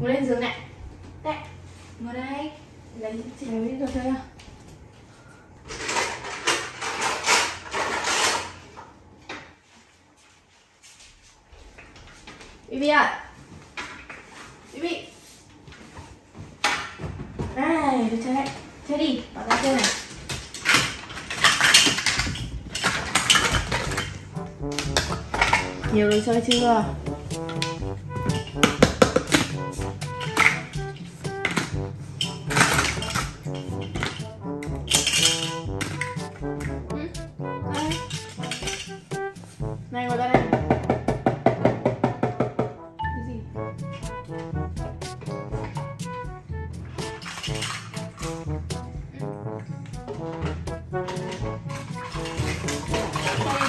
Ngồi lên giường này. Đấy, ngồi đây. Lấy chị lấy đi đồ chơi nào. BiBi ạ. BiBi. Này, đồ chơi đấy. Chơi đi, bỏ ra chơi này. Nhiều đồ chơi chưa? Này ngồi đây này. Cái gì? Đây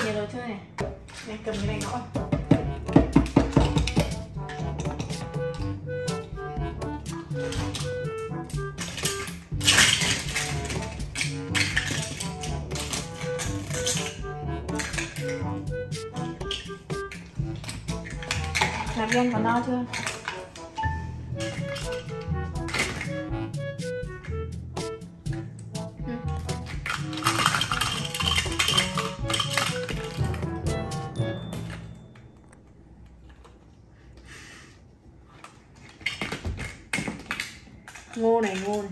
nhiều đồ chơi này. Này cầm cái này nữa. Nạp viên còn no chưa? Ngô này, ngô này.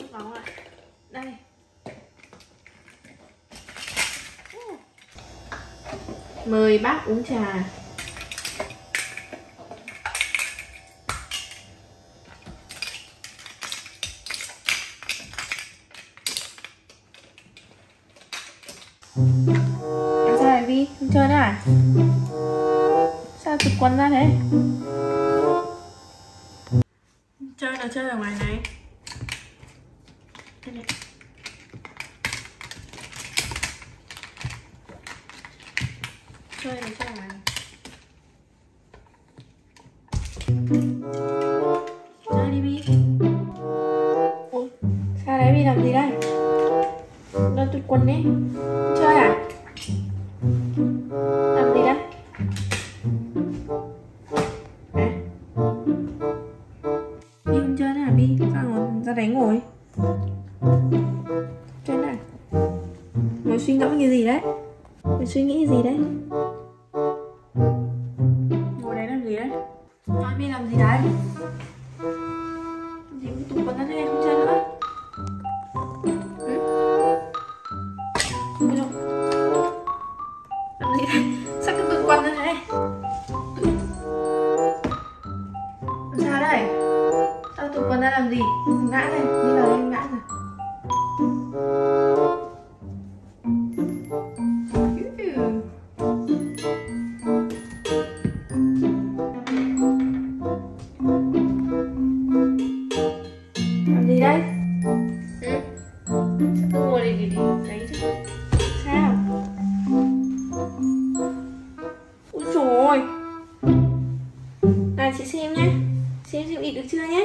Nước nóng lại. Đây. Mời bác uống trà. Làm sao này Vi? Không chơi nữa à? Sao tụt quần ra thế? Chơi nào chơi ở ngoài này. Đây này. Chơi này chơi ở ngoài này. Chơi đi Bi. Ủa? Sao đấy Bi làm gì đây? Nó tụt quần đấy. Chơi à? Làm gì đấy? Bi, sao ra đấy ngồi? Trên này. Ngồi suy ngẫm cái gì đấy? Ngồi suy nghĩ cái gì đấy? Ngồi đấy làm gì đấy? Nói Bi làm gì đấy? Gì cũng tụt quần ra thế này không chơi nữa. Không biết đâu. Làm gì đấy? Sao cứ tụt quần ra thế này? Làm sao đây? Tao tụt quần ra làm gì? Ngã này, đi vào đây ngã rồi. Làm gì đấy? Ừ? Sao cứ ngồi đây để đấy chứ? Sao? Ôi trời ơi! Này chị xem nhé. Xem dịu ịt được chưa nhé.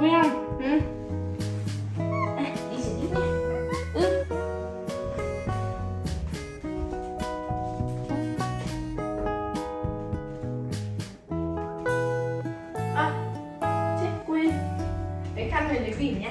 Vui không? Ừ. À, đi xử lý nha. Ừ. BiBi nhé.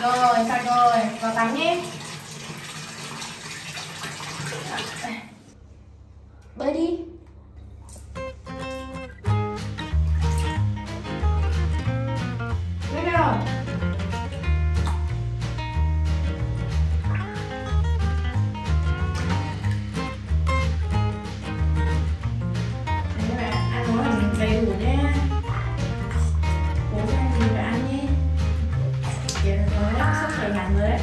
Rồi, sạch rồi, vào tắm nhé. Bơi đi. Bơi nào. Đấy các bạn, ăn uống là mình đầy đủ nhé. Cố gắng gì và ăn nhé. Sắp khởi hành rồi đấy.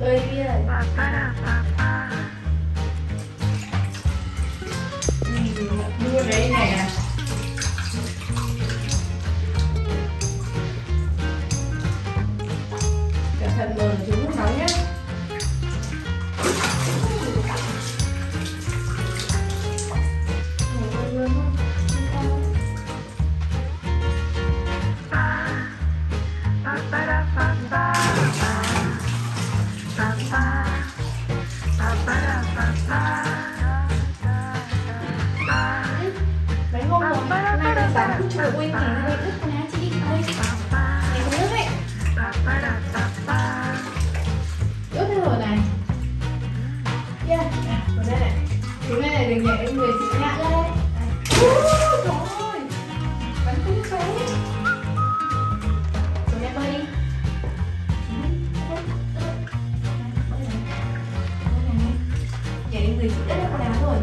Bơi đi rồi. Đưa đấy nè. Thật mờ chúng nước nóng nhé. Mấy hôm rồi này là sáng thức mà quên thì hơi ướt quá chị đi thôi. Này có nước ấy. Ướt thế rồi này. Kia, nè, xuống đây này. Xuống đây này, đừng nhảy người chị ngã ra đây. Trời ơi, bắn tung xuống. Xuống đây bơi đi. Nhảy người chị đất đã có đá rồi.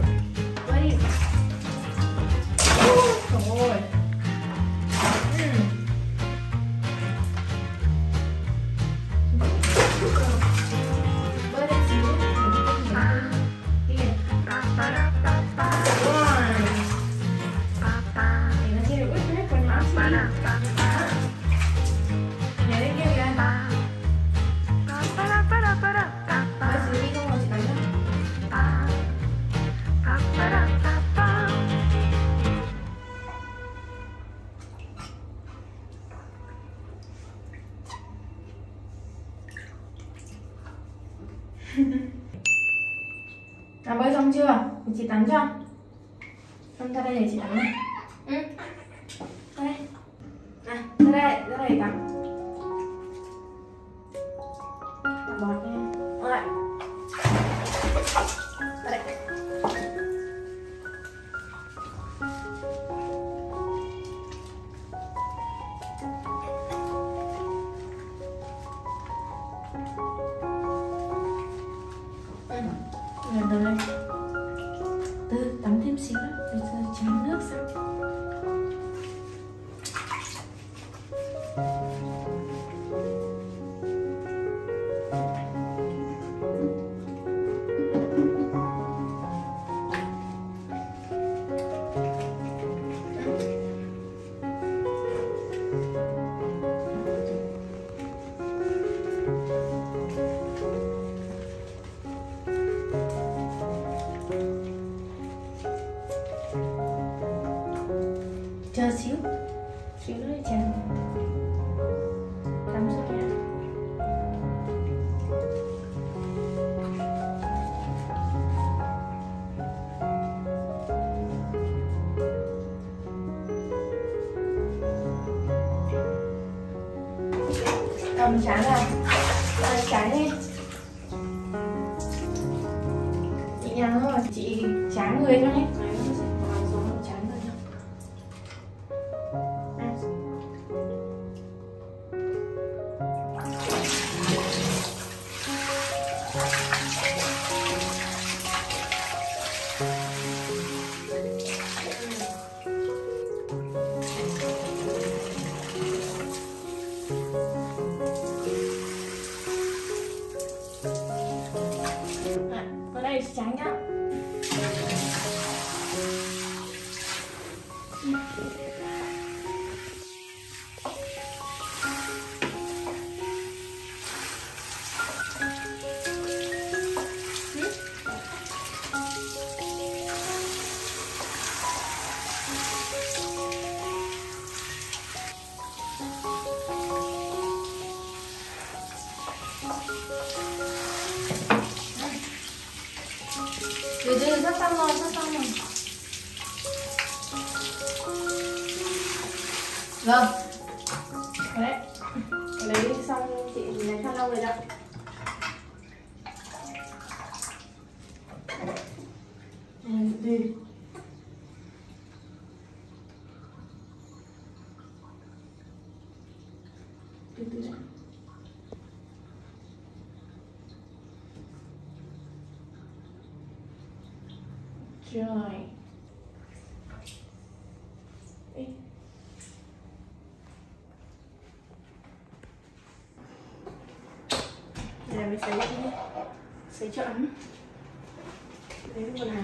Bơi đi. Trời ơi. Đã bơi xong chưa? Chị tắm cho. Xong ra đây để chị tắm này. Ra đây. À, ra đây để tắm. Tắm bọt nha. Ôi lại. Ra đây. Rồi. Từ tắm thêm xíu nữa, bây giờ chán nước xong. Sini aja. Langsung ya. Cầm chả này, chả đi. Chị nhắn thôi, chị chả người thôi nhé. Trắng nhá. Để sắp xong rồi. Vâng. Đấy. Lấy xong chị lấy khăn lau rồi đó. Đi. Từ từ. Rồi. Ê. Đây là mình sấy chọn. Lấy cái quần áo.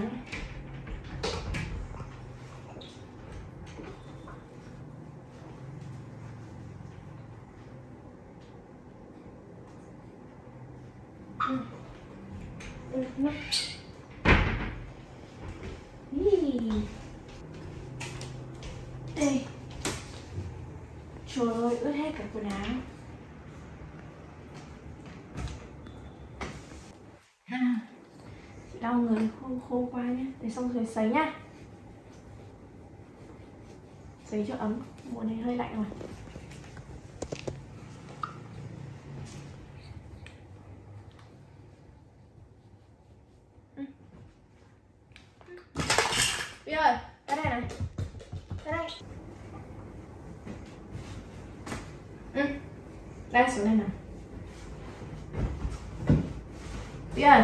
Đây. Trời ơi, ướt hết cả quần áo. Chị đau người khô qua nhé. Để xong rồi sấy nhá. Sấy cho ấm. Mùa này hơi lạnh rồi. Bi ơi, cái này này. Cái này. Đây xuống đây nào. Bi ơi.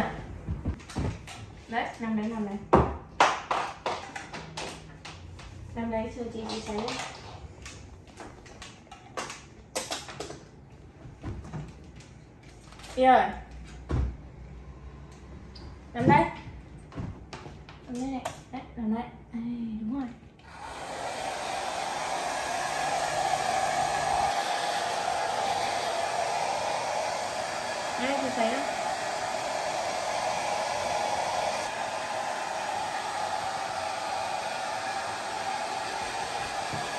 Đấy, nằm đấy. Nằm đấy chờ chị đi sấy. Bi ơi. Nằm đây này. Đấy, nằm đấy. Đây, đúng rồi. Đấy, chị sấy đó.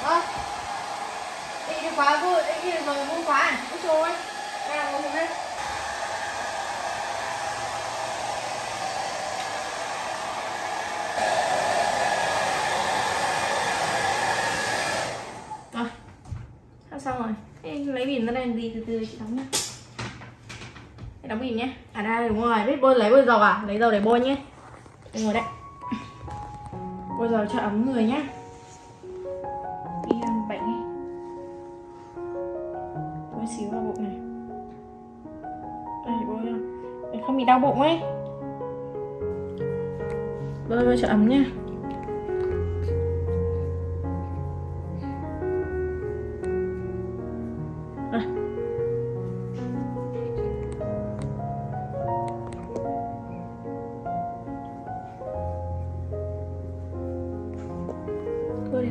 Ơ. Đi được quá vui, đi được rồi vui quá à? Úi trời ơi. Đang ngồi hết. Xong rồi. Ê, lấy bỉm ra đây gì, từ chị đóng nhá. Đóng bỉm nhé. À đây đúng rồi, biết lấy bôi dầu à? Lấy dầu để bôi nhé. Đây ngồi đấy. Bôi dầu cho ấm người nhá. Đi ăn bệnh đi. Bôi xíu vào bụng này. Đây bôi ra. Để không bị đau bụng ấy. Bôi cho ấm nhá.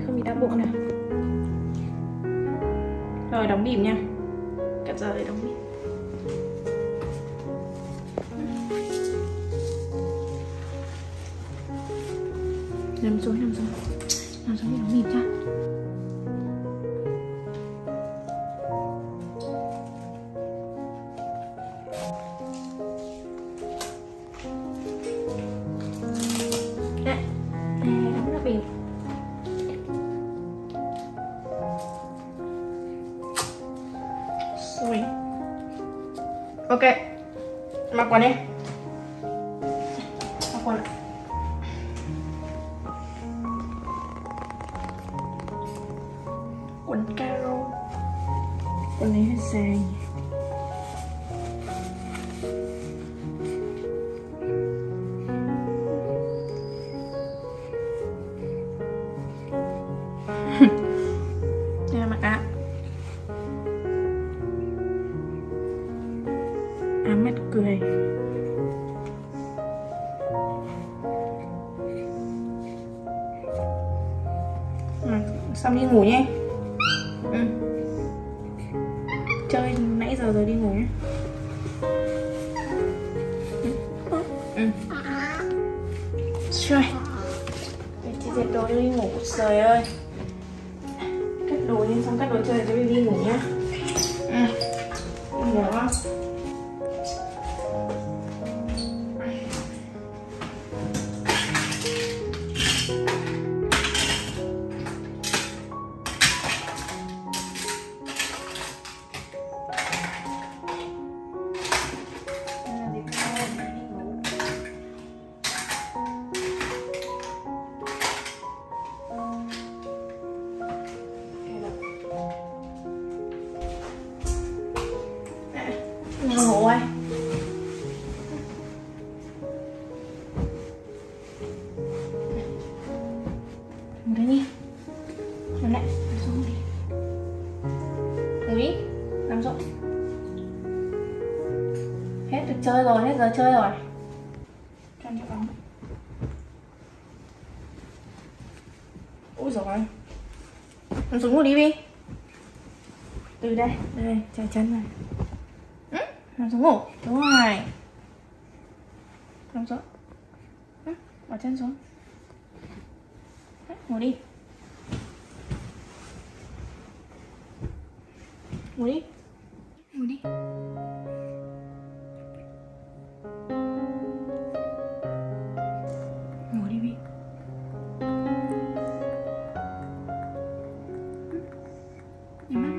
Không bị đau bụng này. Rồi đóng bỉm nha. Cắt giờ để đóng bỉm. Nằm xuống đi đóng bỉm cho. Uy. Ok, mặc quần đi. Mặc quần lại. Quần cao. Quần này hơi dài. Xong đi ngủ nhé. Chơi nãy giờ rồi đi ngủ nhé. Chơi. Chị dẹp đồ đi ngủ. Trời ơi. Cắt đồ lên xong cắt đồ chơi cho đi ngủ nhé. Ngủ không? Hết được chơi rồi, hết giờ chơi rồi. Cho anh cho bóng. Úi dồi ôi. Nằm xuống ngủ đi Bi. Từ đây, đây, chai chân này. Nằm xuống ngủ, đúng rồi. Nằm xuống. Bỏ chân xuống. Ngủ đi. Ngủ đi. Ngủ đi. Amen.